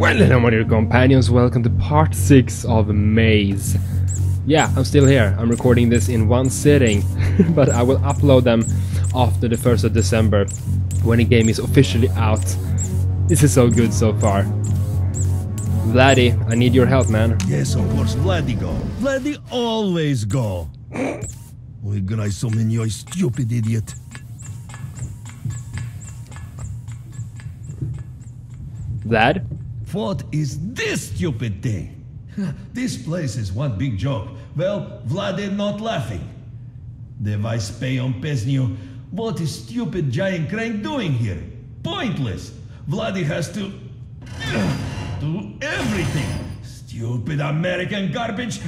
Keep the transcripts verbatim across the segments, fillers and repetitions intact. Well hello my dear companions, welcome to part six of Maze. Yeah, I'm still here. I'm recording this in one sitting, but I will upload them after the first of December when the game is officially out. This is so good so far. Vladdy, I need your help, man. Yes, of course, Vladdy go. Vladdy always go. We're gonna summon you, stupid idiot. Vlad? What is this stupid thing? This place is one big joke. Well, Vlad is not laughing. Device pay on Pesnew. What is stupid giant crank doing here? Pointless. Vlad has to do everything. Stupid American garbage.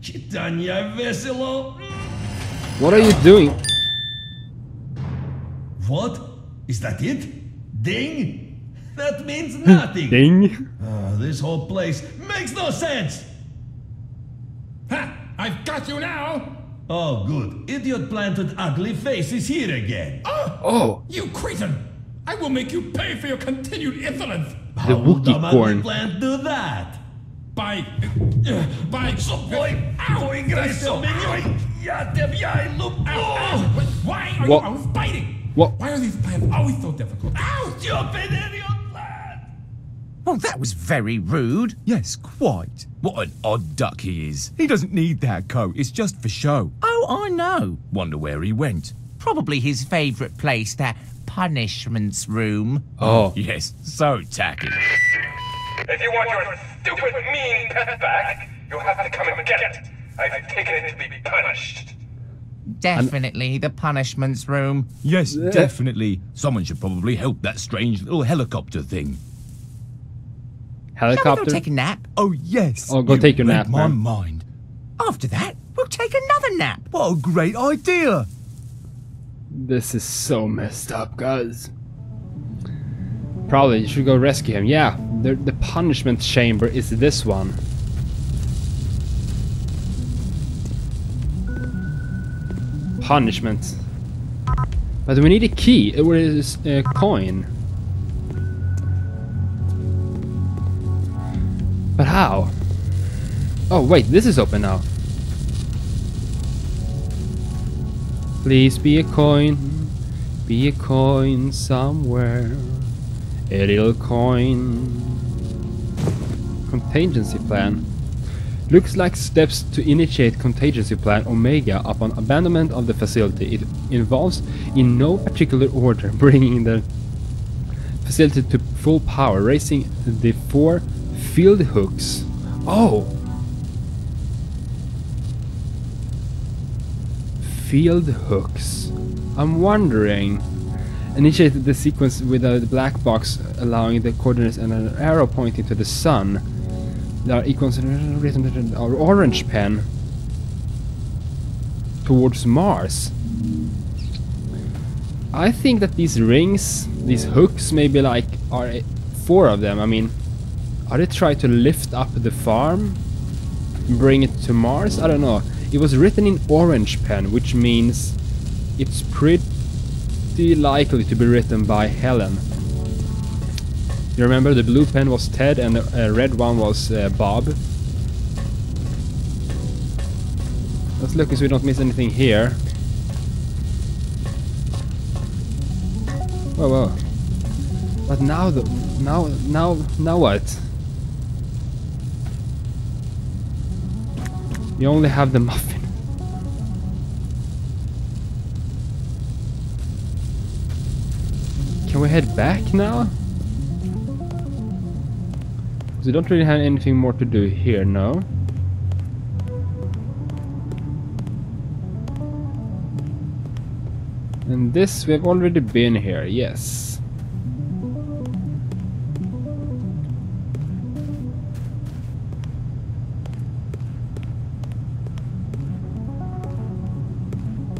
Chitanya Veselo. What are you doing? What? Is that it? Ding? That means nothing. Ding. Uh, this whole place makes no sense. Ha! I've got you now. Oh, good. Idiot planted ugly face is here again. Oh! Oh. You cretin! I will make you pay for your continued insolence. The How would the ugly plant do that? By uh, by. So boy, going to so Why are what? you always biting? What? Why are these plants always so difficult? Ow! Stupid idiot! Oh, that was very rude. Yes, quite. What an odd duck he is. He doesn't need that coat. It's just for show. Oh, I know. Wonder where he went. Probably his favourite place, that punishments room. Oh. Yes, so tacky. If you want your stupid, mean pet back, you'll have to come and get it. I've taken it to be punished. Definitely the punishments room. Yes, definitely. Someone should probably help that strange little helicopter thing. Helicopter? Shall we go take a nap? Oh, yes. Oh, go you take a nap, my man. mind. After that, we'll take another nap. What a great idea. This is so messed up, guys. Probably you should go rescue him. Yeah, the, the punishment chamber is this one. Punishment. But we need a key. It was a coin. But how? Oh wait, this is open now. Please be a coin, be a coin somewhere. A little coin. Contingency plan. Looks like steps to initiate contingency plan Omega upon abandonment of the facility. It involves in no particular order bringing the facility to full power, raising the four field hooks. Oh! Field hooks. I'm wondering. Initiated the sequence with a black box allowing the coordinates and an arrow pointing to the sun. There are equals written in our orange pen. Towards Mars. I think that these rings, these hooks, maybe like are four of them. I mean, are they trying to lift up the farm? Bring it to Mars? I don't know. It was written in orange pen, which means it's pretty likely to be written by Helen. You remember the blue pen was Ted and the red one was uh, Bob. Let's look so we don't miss anything here. Whoa, whoa. But now the... now... now... now what? You only have the muffin. Can we head back now? We don't really have anything more to do here, no? And this, we've already been here, yes.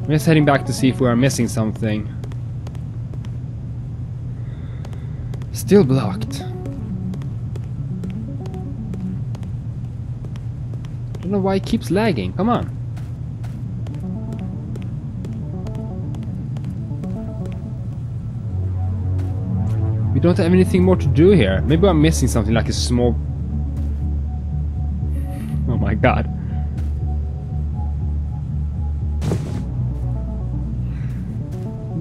I'm just heading back to see if we are missing something. Still blocked. Don't know why it keeps lagging. Come on. We don't have anything more to do here. Maybe I'm missing something, like a small... Oh my god.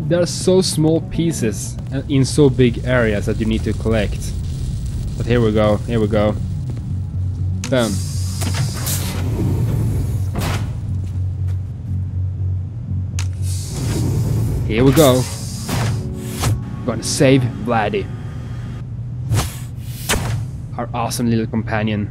There are so small pieces in so big areas that you need to collect. But here we go, here we go. Boom. Here we go. Gonna save Vladdy, our awesome little companion.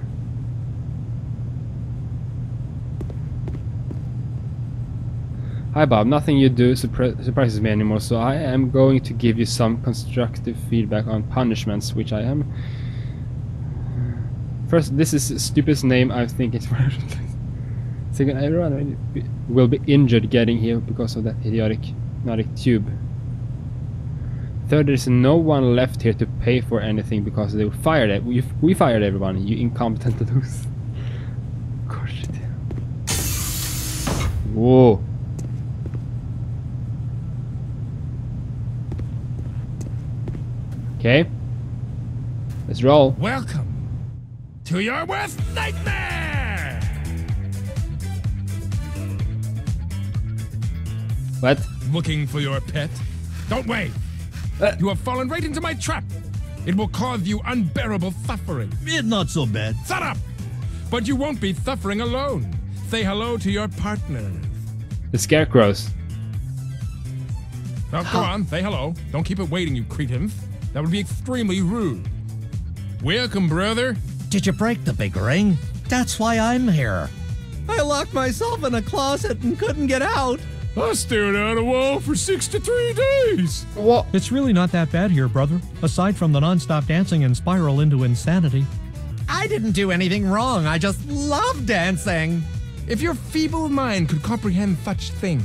Hi Bob, nothing you do surprises me anymore, so I am going to give you some constructive feedback on punishments, which I am. First, this is the stupidest name I think it's worth. Second, everyone will be injured getting here because of that idiotic, idiotic tube. Third, there's no one left here to pay for anything because they were fired at. We, we fired everyone, you incompetent lose. Of course you did. Whoa. Okay, let's roll. Welcome to your worst nightmare. What? Looking for your pet? Don't wait. Uh, you have fallen right into my trap. It will cause you unbearable suffering. It's not so bad. Shut up! But you won't be suffering alone. Say hello to your partners. The scarecrows. Now go on, say hello. Don't keep it waiting, you cretins. That would be extremely rude. Welcome, brother. Did you break the big ring? That's why I'm here. I locked myself in a closet and couldn't get out. I stared at a wall for sixty-three days. What? It's really not that bad here, brother. Aside from the non-stop dancing and spiral into insanity. I didn't do anything wrong. I just love dancing. If your feeble mind could comprehend such things,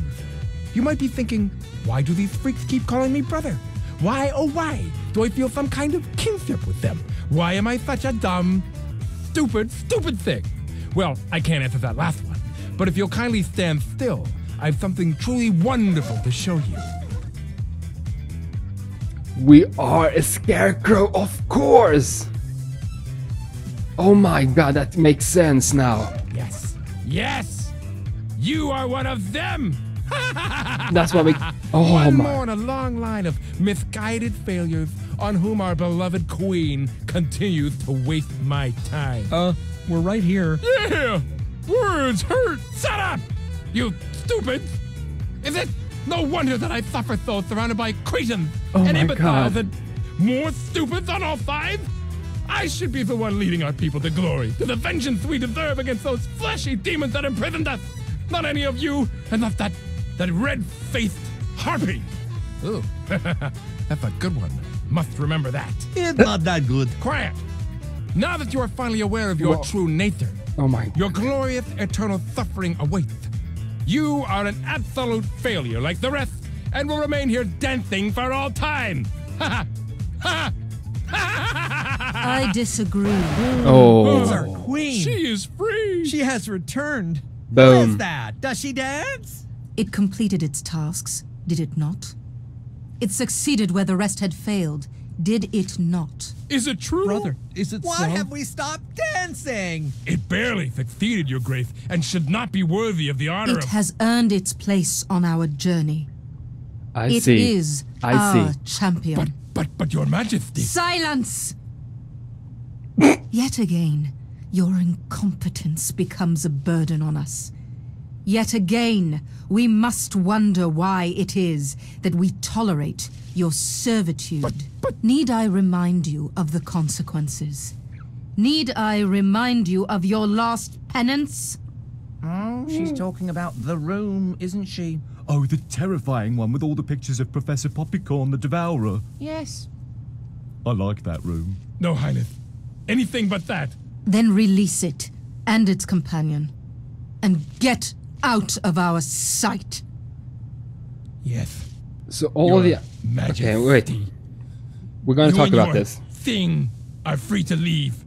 you might be thinking, why do these freaks keep calling me brother? Why, oh why, do I feel some kind of kinship with them? Why am I such a dumb, stupid, stupid thing? Well, I can't answer that last one, but if you'll kindly stand still, I've something truly wonderful to show you. We are a scarecrow, of course! Oh my god, that makes sense now. Yes, yes! You are one of them! That's what we. Oh, one my. More in a long line of misguided failures on whom our beloved queen continues to waste my time. Uh, we're right here. Yeah! Words hurt! Shut up! You stupid! Is it no wonder that I suffer so surrounded by cretins oh and imbeciles and more stupids on all five? I should be the one leading our people to glory, to the vengeance we deserve against those fleshy demons that imprisoned us. Not any of you, and not that. That red-faced harpy! Ooh, that's a good one. Must remember that. It's not that good. Quiet! Now that you are finally aware of your Whoa. true nature, oh my God. Your glorious eternal suffering awaits. You are an absolute failure like the rest, and will remain here dancing for all time! Ha ha! I disagree. Oh. It's our queen. She is free. She has returned. Boom. What is that? Does she dance? It completed its tasks, did it not? It succeeded where the rest had failed, did it not? Is it true? Brother, is it Why so? Why have we stopped dancing? It barely succeeded, Your Grace, and should not be worthy of the honor it of- It has earned its place on our journey. I it see. It is I our see. champion. But, but, but Your Majesty- Silence! Yet again, your incompetence becomes a burden on us. Yet again, we must wonder why it is that we tolerate your servitude. But, but... Need I remind you of the consequences? Need I remind you of your last penance? Oh, she's talking about the room, isn't she? Oh, the terrifying one with all the pictures of Professor Poppycorn the Devourer. Yes. I like that room. No, Highness. Anything but that. Then release it and its companion. And get out of our sight. Yes. So all the magic. Okay, wait. We're going to talk about this. Thing are free to leave.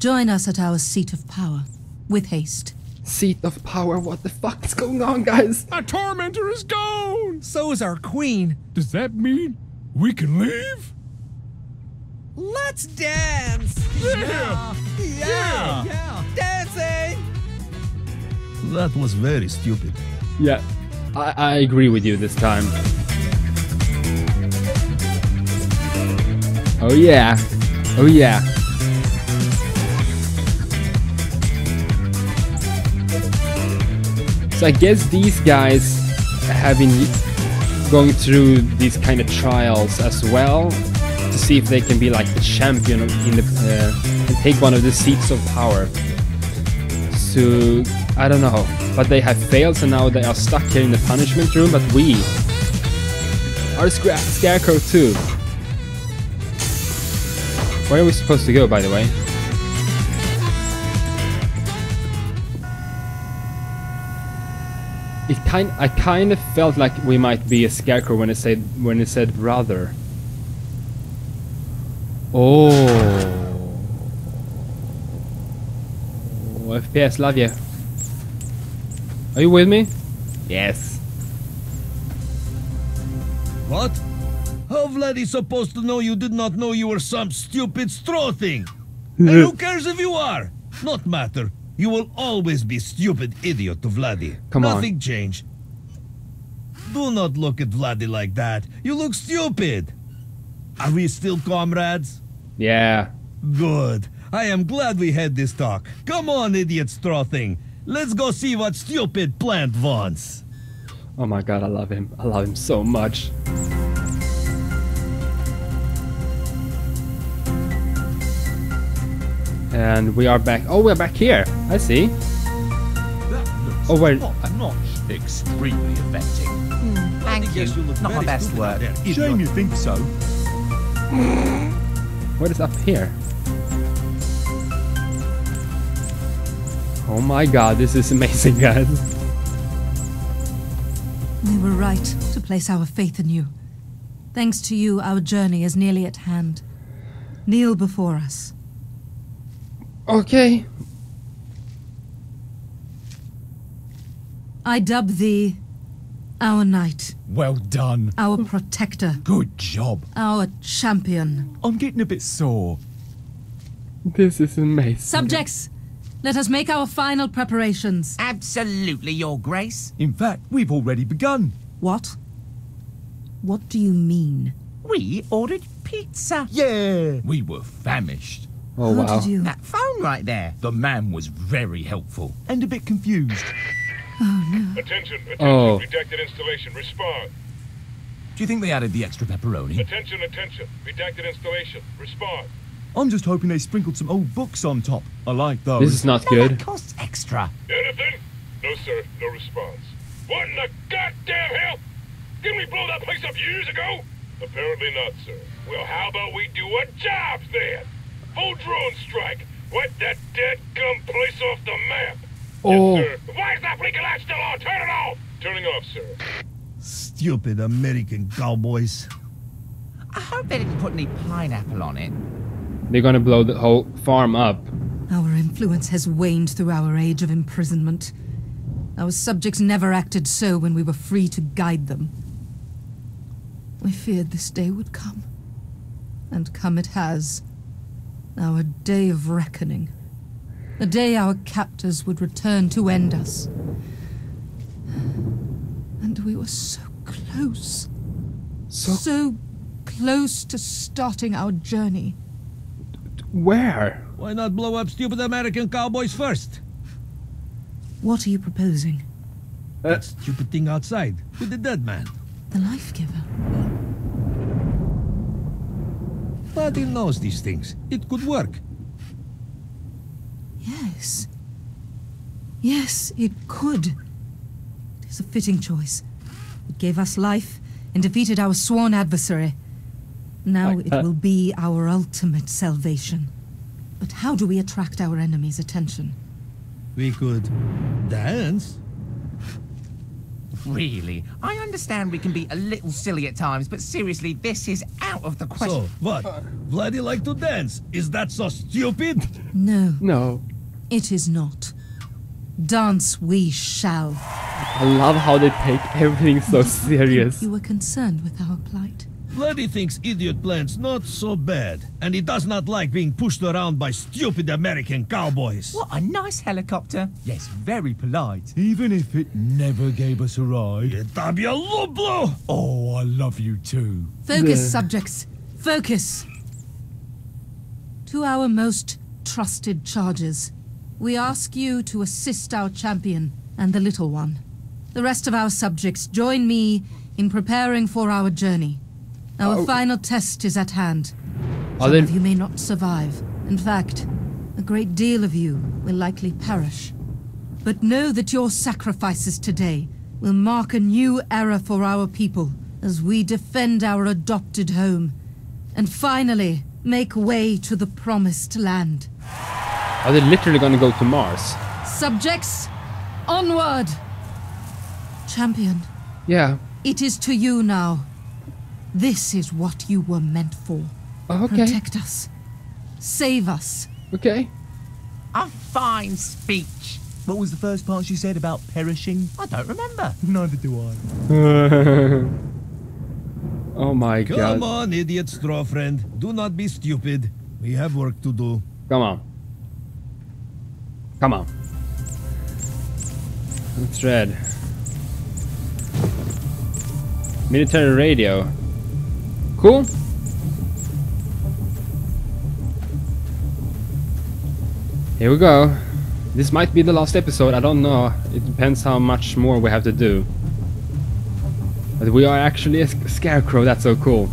Join us at our seat of power, with haste. Seat of power. What the fuck is going on, guys? Our tormentor is gone. So is our queen. Does that mean We can leave? Let's dance! Yeah! Yeah! Yeah! Yeah. Dancing! That was very stupid. Yeah, I, I agree with you this time. Oh yeah, oh yeah. So I guess these guys have been going through these kind of trials as well to see if they can be like the champion in the uh, and take one of the seats of power. So I don't know, but they have failed, so now they are stuck here in the punishment room. But we are Scar Scarecrow too. Where are we supposed to go, by the way? It kind, I kind of felt like we might be a scarecrow when it said when it said brother. Oh, oh F P S, love you. Are you with me? Yes. What? How Vladdy supposed to know you did not know you were some stupid straw thing? And who cares if you are? Not matter. You will always be stupid idiot to Vladdy. Come on. Nothing changed. Do not look at Vladdy like that. You look stupid. Are we still comrades? Yeah. Good. I am glad we had this talk. Come on, idiot straw thing. Let's go see what stupid plant wants. Oh my god, I love him. I love him so much. And we are back. Oh, we're back here. I see. That oh, wait. I'm not extremely affecting. Mm, thank you. you not my best work. Shame you think so. What is up here? Oh my god, this is amazing, guys. We were right to place our faith in you. Thanks to you, our journey is nearly at hand. Kneel before us. Okay. I dub thee our knight. Well done. Our protector. Good job. Our champion. I'm getting a bit sore. This is amazing. Subjects, let us make our final preparations. Absolutely, Your Grace. In fact, we've already begun. What? What do you mean? We ordered pizza. Yeah. We were famished. Oh, How wow. did you? That phone right there. The man was very helpful and a bit confused. Oh, no. Attention, attention, oh. redacted installation, respond. Do you think they added the extra pepperoni? Attention, attention, redacted installation, respond. I'm just hoping they sprinkled some old books on top. I like those. This is not no, good. That costs extra. Anything? No, sir, no response. What in the goddamn hell? Didn't we blow that place up years ago? Apparently not, sir. Well, how about we do a job then? Full drone strike! Wipe that dead gum place off the map! Oh! Yes, sir. Why is that blinking light still on? Turn it off! Turning off, sir. Stupid American cowboys. I hope they didn't put any pineapple on it. They're gonna blow the whole farm up. Our influence has waned through our age of imprisonment. Our subjects never acted so when we were free to guide them. We feared this day would come. And come it has. Our day of reckoning. The day our captors would return to end us. And we were so close. So, so close to starting our journey. Where? Why not blow up stupid American cowboys first? What are you proposing? Uh, that stupid thing outside with the dead man. The life giver. Nobody knows these things. It could work. Yes. Yes, it could. It is a fitting choice. It gave us life and defeated our sworn adversary. Now like it that. will be our ultimate salvation. But how do we attract our enemy's attention? We could dance. Really? I understand we can be a little silly at times, but seriously, this is out of the question. So, what? Vladdy like to dance. Is that so stupid? No. No. It is not. Dance we shall. I love how they take everything so serious. You were concerned with our plight. Vladdy thinks idiot plans not so bad, and he does not like being pushed around by stupid American cowboys. What a nice helicopter. Yes, very polite. Even if it never gave us a ride. Oh, I love you too. Focus, yeah. Subjects. Focus. To our most trusted charges, we ask you to assist our champion and the little one. The rest of our subjects join me in preparing for our journey. Our oh. final test is at hand. Some of you may not survive. In fact, a great deal of you will likely perish. But know that your sacrifices today will mark a new era for our people as we defend our adopted home and finally make way to the promised land. Are they literally going to go to Mars? Subjects, onward! Champion. Yeah. It is to you now. This is what you were meant for. Oh, okay. Protect us. Save us. Okay. A fine speech. What was the first part she said about perishing? I don't remember. Neither do I. Oh my god. Come on, idiot straw friend. Do not be stupid. We have work to do. Come on. Come on. Let's read. Military radio. Cool. Here we go. This might be the last episode, I don't know. It depends how much more we have to do. But we are actually a scarecrow, that's so cool.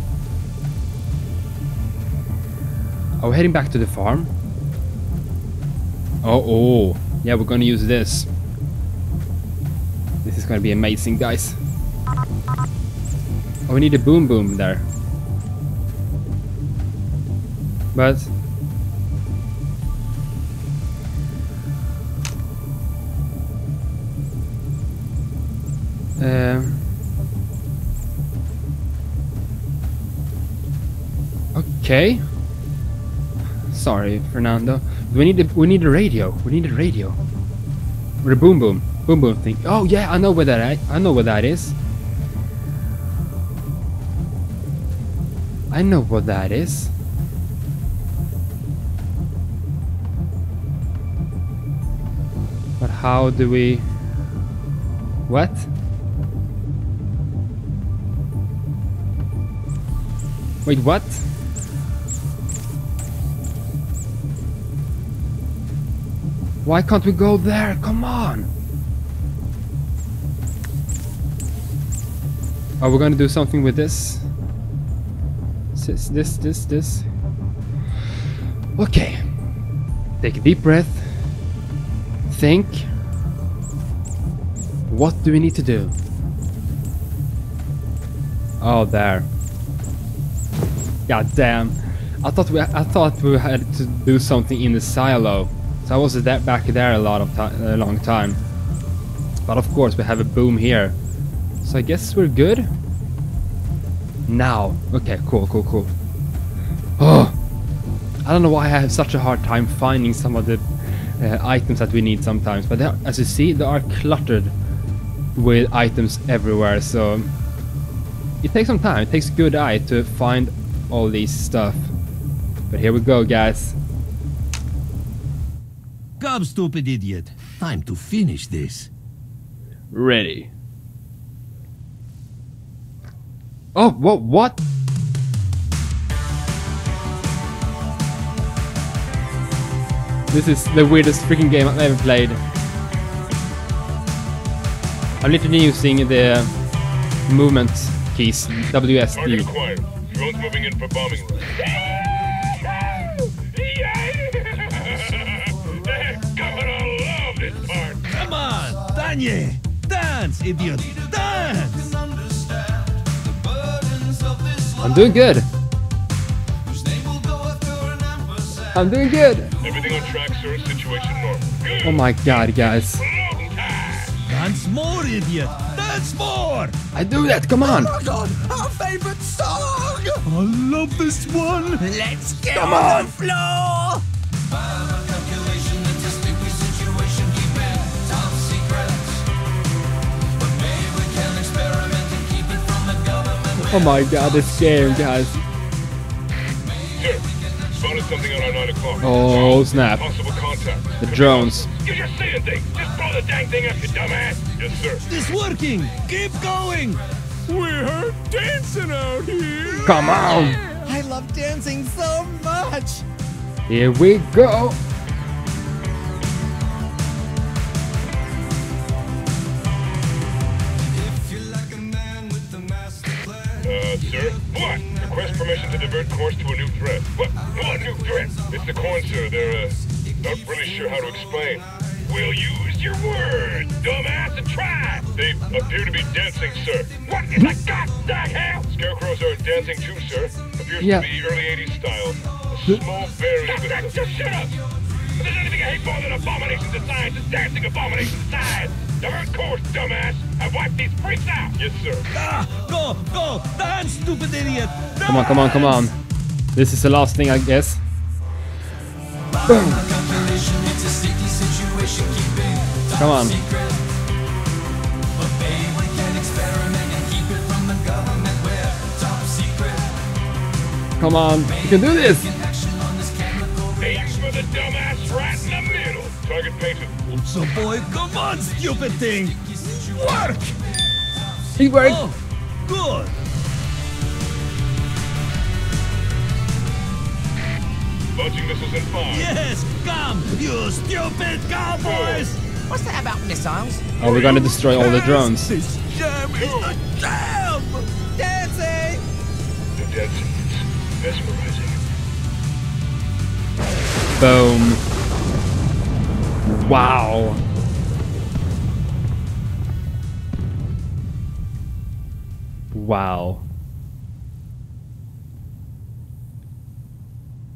Are we heading back to the farm? Oh, oh. Yeah, we're gonna use this. This is gonna be amazing, guys. Oh, we need a boom boom there. But uh, okay. Sorry, Fernando. We need a, we need a radio. We need a radio. Or a boom boom, boom boom thing. Oh yeah, I know where that I, I know where that is. I know what that is. But how do we... What? Wait, what? Why can't we go there? Come on! Are we gonna do something with this? This, this, this, this. Okay. Take a deep breath. Think. What do we need to do? Oh, there. God damn. I thought we, I thought we had to do something in the silo. So I was that back there a lot of time, a long time. But of course, we have a boom here. So I guess we're good. Now, okay, cool, cool, cool. Oh, I don't know why I have such a hard time finding some of the uh, items that we need sometimes, but are, as you see, they are cluttered with items everywhere, so it takes some time, it takes a good eye to find all these stuff. But here we go, guys. Come, stupid idiot. Time to finish this. Ready. Oh, what? What? This is the weirdest freaking game I've ever played. I'm literally using the movement keys, W S D. Drones moving in for bombing. Come on, Danye! Dance, idiot! Dance! I'm doing good. I'm doing good. Everything on track, sir. Situation normal. Good. Oh my god, guys. Dance more, idiot. Dance more. I do that. Come on. Oh my god, our favorite song. I love this one. Let's get Come on, on the floor. Oh my god, this game, guys. Oh snap. The drones. You just see the thing. Just throw the dang thing up, you dumbass. Yes, sir. It's working. Keep going. We're dancing out here. Come on. I love dancing so much. Here we go. Sir? What? Request permission to divert course to a new threat. What? What new threat? It's the corn, sir. They're, uh, not really sure how to explain. We'll use your words, dumbass, and try! They appear to be dancing, sir. What in the goddamn hell? Scarecrows are dancing too, sir. Appears yeah. to be early eighties style. A small berry. Stop that! Just shut up! If there's anything I hate more than abominations of science, it's dancing abominations of science! Divert course, dumbass! I've wiped these freaks out! Yes, sir. Ah, go, go! Dance, stupid idiot! Dance! Come on, come on, come on. This is the last thing, I guess. Boom! Come on. Come on, you can do this! Aim for the dumbass right in the middle! Target painted. So boy, come on, stupid thing! Work! He worked! Oh, good! Launching missiles in five. Yes, come, you stupid cowboys! What's that about missiles? Oh, we're gonna destroy all the drones. This jam is a jam! Dancing! The dancing is mesmerizing. Boom. Wow. Wow.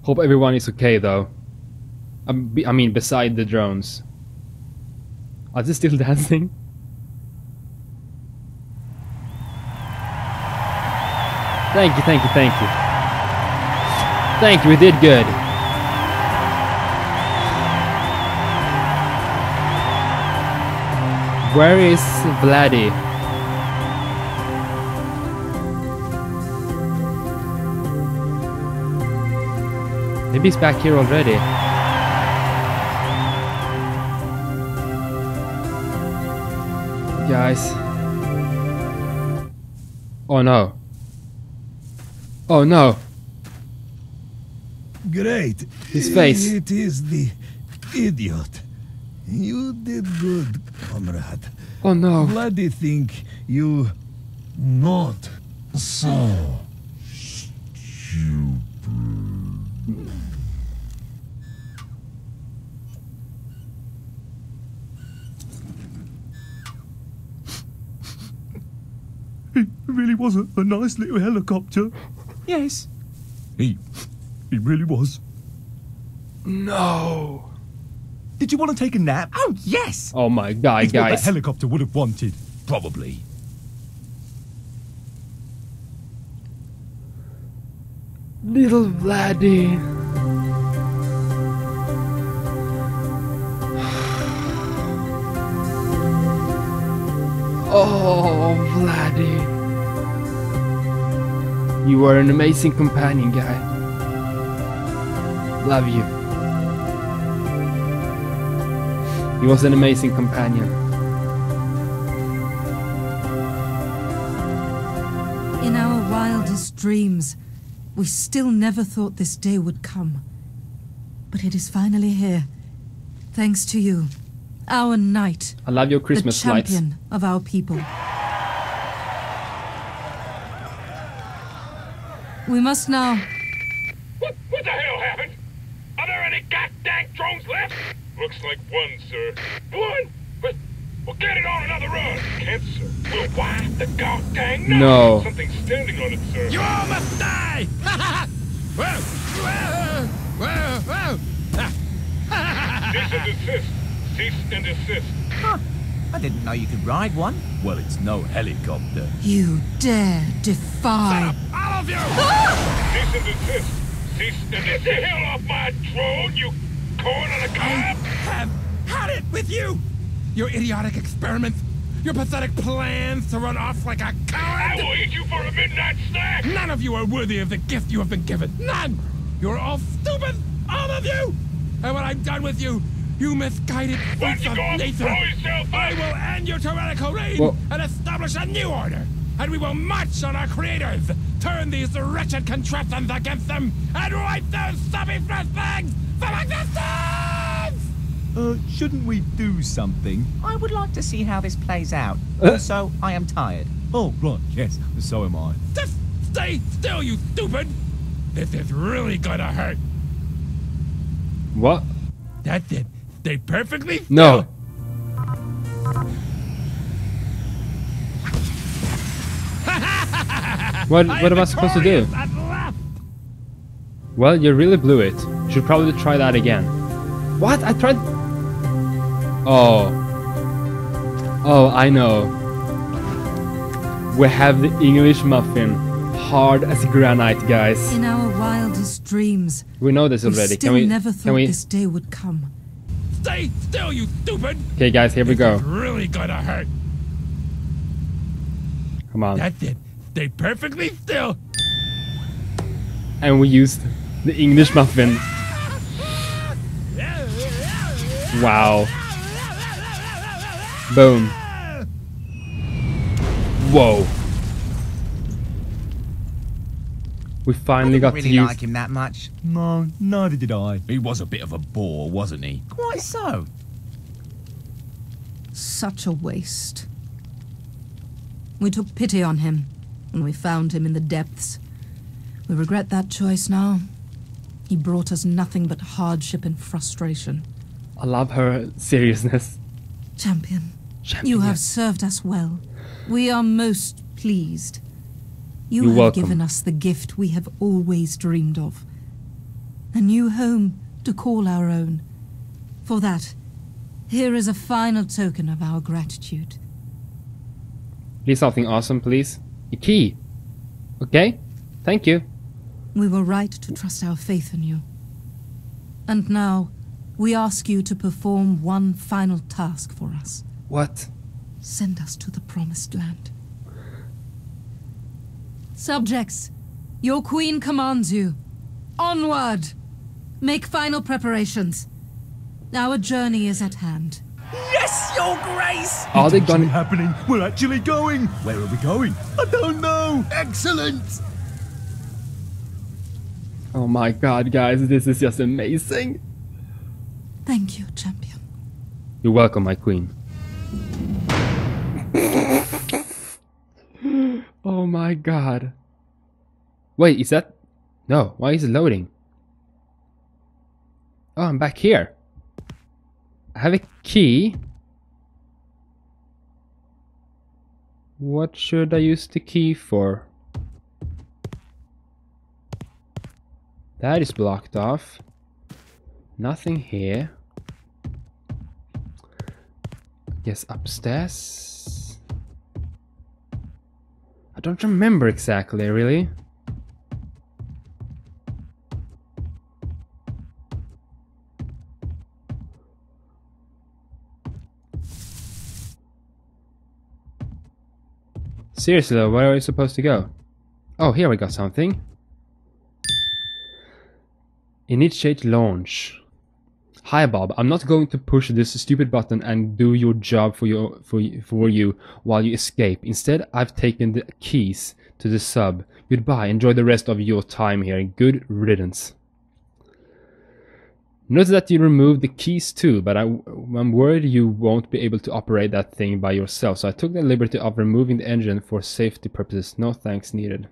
Hope everyone is okay though. I mean, beside the drones. Are they still dancing? Thank you, thank you, thank you. Thank you, we did good. Where is Vladdy? Maybe he's back here already. Guys. Oh no. Oh no. Great. His face. It is the idiot. You did good, comrade. Oh no. Bloody think you not so stupid. He really was a, a nice little helicopter. Yes. He he really was. No. Did you want to take a nap? Oh yes! Oh my god, it's guys! What the helicopter would have wanted, probably. Little Vladdy. Oh, Vladdy! You are an amazing companion, guy. Love you. He was an amazing companion. In our wildest dreams, we still never thought this day would come. But it is finally here, thanks to you, our knight. I love your Christmas lights. The champion of our people. We must now... What, what the hell happened? Are there any goddamn drones left? Looks like one, sir. One? But we'll get it on another run. Can't, sir. We'll wipe the goddamn night. No. Something's standing on it, sir. You all must die! Ha ha ha! Cease and desist. Cease and desist. Huh. I didn't know you could ride one. Well, it's no helicopter. You dare defy... Shut up, all of you! Ah! Cease and desist. Cease and desist. Get the hell off my drone, you... Corn on a cob! I have had it with you! Your idiotic experiments your pathetic plans to run off like a coward? I will eat you for a midnight snack! None of you are worthy of the gift you have been given. None! You're all stupid, all of you! And when I'm done with you, you misguided freaks of nature, I will end your tyrannical reign well. and establish a new order. And we will march on our creators, turn these wretched contraptions against them, and wipe those stubby fresh bags from existence! Uh, shouldn't we do something? I would like to see how this plays out. Also, I am tired. Oh, right, yes, so am I. Just stay still, you stupid! This is really gonna hurt. What? That's it. Stay perfectly still. No. What, what am I supposed to do? Well, you really blew it. Should probably try that again. What? I tried... Oh. Oh, I know. We have the English muffin. Hard as granite, guys. In our wildest dreams. We know this already. We still can we, never thought can we... this day would come. Stay still, you stupid! Okay, guys, here this we go. It's really gonna hurt. Come on. That's it. Stay perfectly still. And we used the English muffin. Wow. Boom. Whoa. We finally got to use... I didn't really like him that much. No, neither did I. He was a bit of a bore, wasn't he? Quite so. Such a waste. We took pity on him. When we found him in the depths. We regret that choice now. He brought us nothing but hardship and frustration. I love her seriousness. Champion, Champion. You have served us well. We are most pleased. You You're have welcome. given us the gift we have always dreamed of. A new home to call our own. For that, here is a final token of our gratitude. Please, something awesome, please. A key. Okay, thank you. We were right to trust our faith in you. And now, we ask you to perform one final task for us. What? Send us to the Promised Land. Subjects, your queen commands you. Onward! Make final preparations. Our journey is at hand. Yes, Your Grace! Are they gonna happening? We're actually going! Where are we going? I don't know! Excellent! Oh my god, guys, this is just amazing! Thank you, Champion. You're welcome, my queen. Oh my god. Wait, is that... No, why is it loading? Oh, I'm back here. I have a key. What should I use the key for? That is blocked off. Nothing here. Yes, upstairs. I don't remember exactly, really. Seriously though, where are we supposed to go? Oh, here we got something. Initiate launch. Hi Bob, I'm not going to push this stupid button and do your job for your for, for you while you escape. Instead, I've taken the keys to the sub. Goodbye, enjoy the rest of your time here. Good riddance. Notice that you removed the keys too, but I, I'm worried you won't be able to operate that thing by yourself, so I took the liberty of removing the engine for safety purposes. No thanks needed.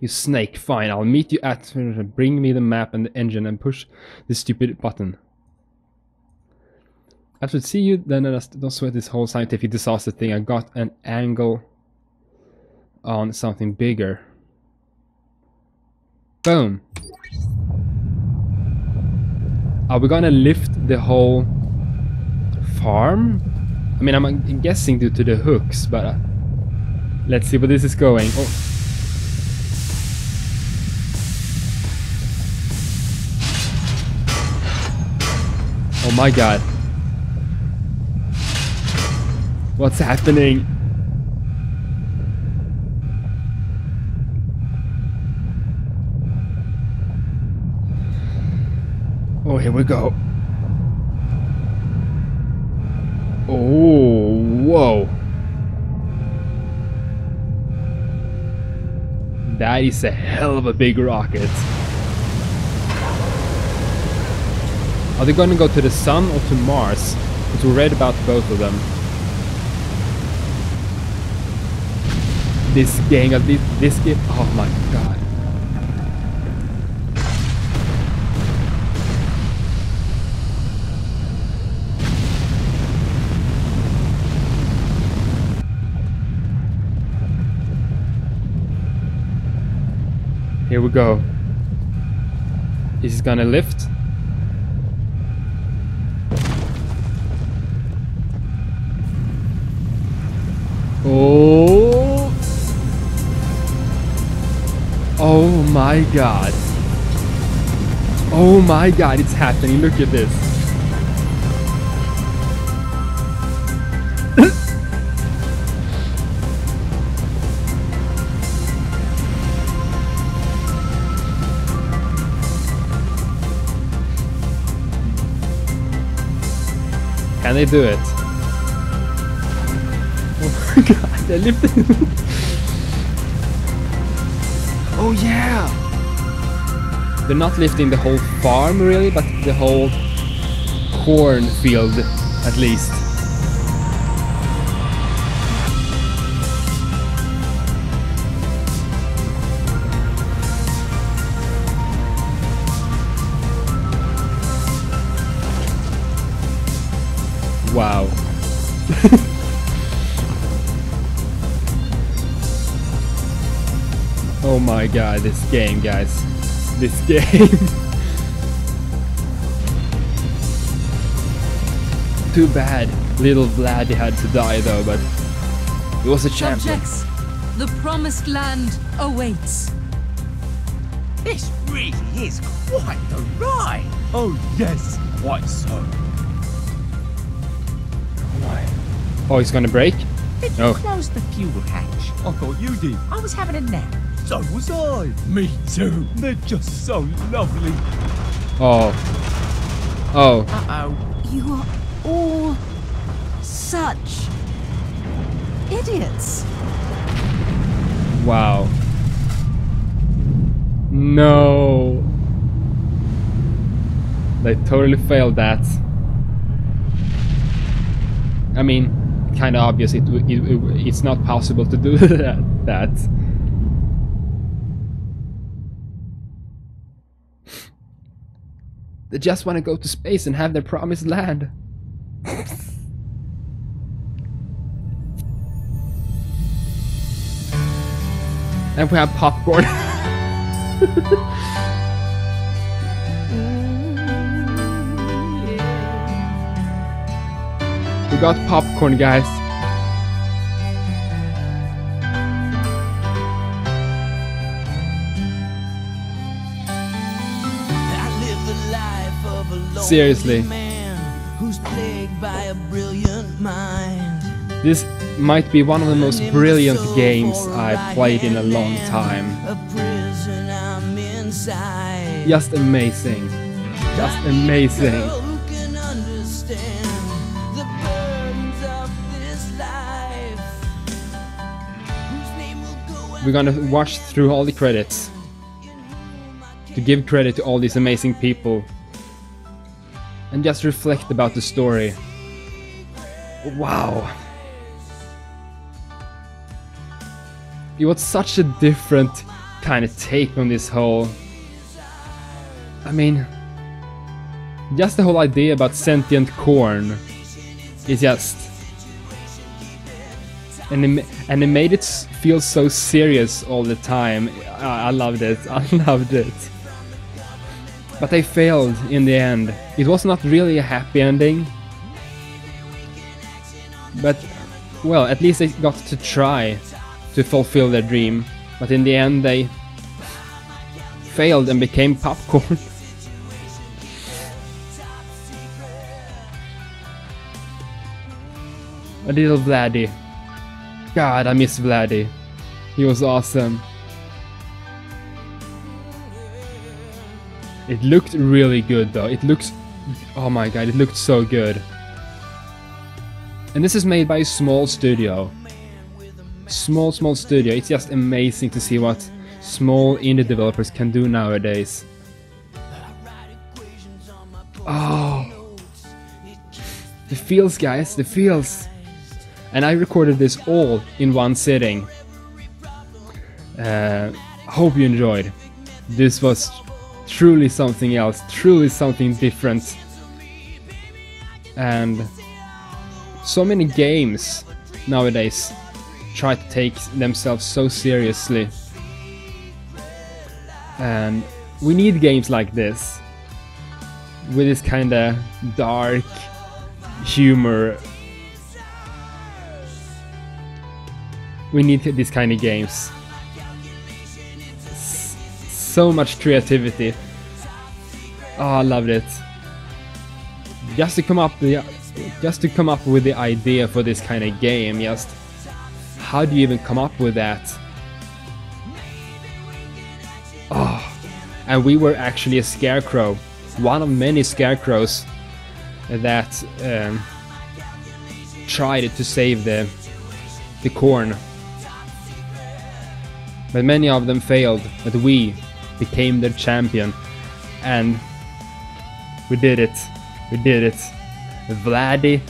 You snake, fine, I'll meet you at... Bring me the map and the engine and push this stupid button. I should see you, then I don't sweat this whole scientific disaster thing. I got an angle on something bigger. Boom. Are we gonna lift the whole farm? I mean, I'm guessing due to the hooks, but uh, let's see where this is going. Oh. Oh my god. What's happening? Oh, here we go. Oh, whoa. That is a hell of a big rocket. Are they going to go to the sun or to Mars? Because we read about both of them. This gang, at least this game. Oh my god. Here we go. Is it gonna lift? Oh! Oh my god. Oh my god, it's happening. Look at this. Can they do it? Oh my god, they lifted. Oh yeah! They're not lifting the whole farm really, but the whole cornfield at least. Wow. Oh my god, this game, guys. This game. Too bad little Vladdy had to die though, but it was a champion. Objects, the promised land awaits. This really is quite the ride. Oh yes, quite so. Oh, he's gonna break? Did you oh. close the fuel hatch? I thought you did. I was having a nap. So was I. Me too. They're just so lovely. Oh. Oh. Uh-oh. You are all such idiots. Wow. No. They totally failed that. I mean... kind of obvious it, it, it it's not possible to do that, that they just want to go to space and have their promised land. And we have popcorn. We got popcorn, guys. Seriously. This might be one of the most brilliant games I've played in a long time. Just amazing. Just amazing. We're gonna watch through all the credits to give credit to all these amazing people and just reflect about the story. Wow. It was such a different kind of take on this whole... I mean, just the whole idea about sentient corn is just... And it, and it made it feel so serious all the time. I, I loved it, I loved it. But they failed in the end. It was not really a happy ending. But, well, at least they got to try to fulfill their dream. But in the end they failed and became popcorn. A little Vladdy. God, I miss Vladdy. He was awesome. It looked really good though. It looks... oh my god, it looked so good. And this is made by a small studio. Small, small studio. It's just amazing to see what small indie developers can do nowadays. Oh! The feels, guys, the feels! And I recorded this all in one sitting. Uh, hope you enjoyed. This was truly something else, truly something different. And so many games nowadays try to take themselves so seriously. And we need games like this, with this kind of dark humor. We need this kind of games. S so much creativity. Oh, I loved it. Just to come up, the, just to come up with the idea for this kind of game. Just how do you even come up with that? Oh, and we were actually a scarecrow, one of many scarecrows that um, tried to save the the corn. But many of them failed, but we became their champion, and we did it, we did it. Vladdy,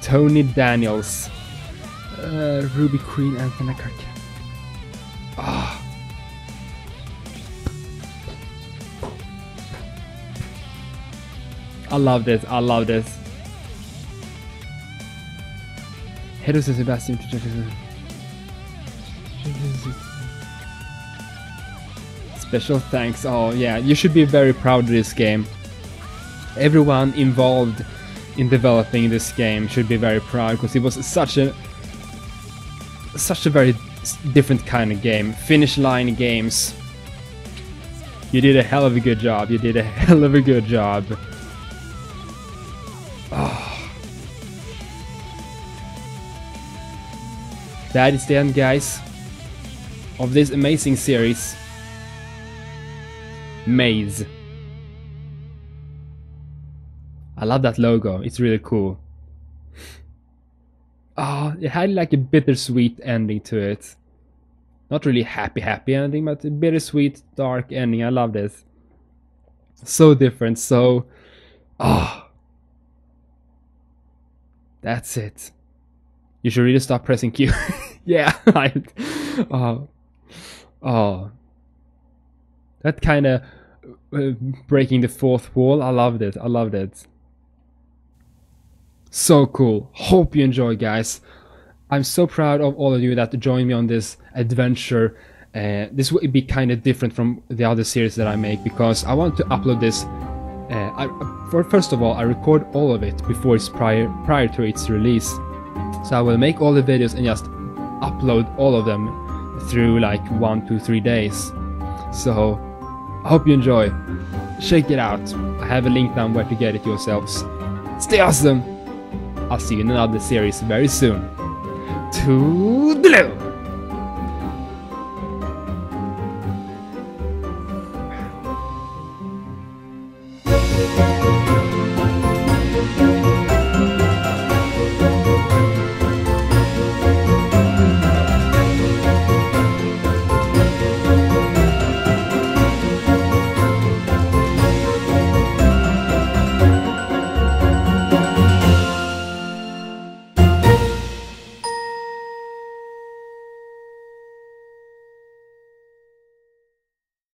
Tony Daniels, uh, Ruby Queen, and Fanakirk. Ah, oh. I loved it, I loved it. Hello, Sebastian. Special thanks. Oh yeah, you should be very proud of this game. Everyone involved in developing this game should be very proud, because it was such a such a very different kind of game. Finish Line Games. You did a hell of a good job. You did a hell of a good job. Oh. That is the end, guys, of this amazing series. Maze. I love that logo, it's really cool. Oh, it had like a bittersweet ending to it. Not really happy happy ending, but a bittersweet dark ending. I love this. So different, so... oh. That's it. You should really stop pressing Q. Yeah, I... oh. Oh. That kind of uh, breaking the fourth wall. I loved it. I loved it. So cool. Hope you enjoy, guys. I'm so proud of all of you that joined me on this adventure. Uh, this will be kind of different from the other series that I make, because I want to upload this. Uh, I, for, first of all, I record all of it before it's prior prior to its release. So I will make all the videos and just upload all of them through like one, two, three days. So I hope you enjoy. Check it out. I have a link down where to get it yourselves. Stay awesome. I'll see you in another series very soon. Toodaloo.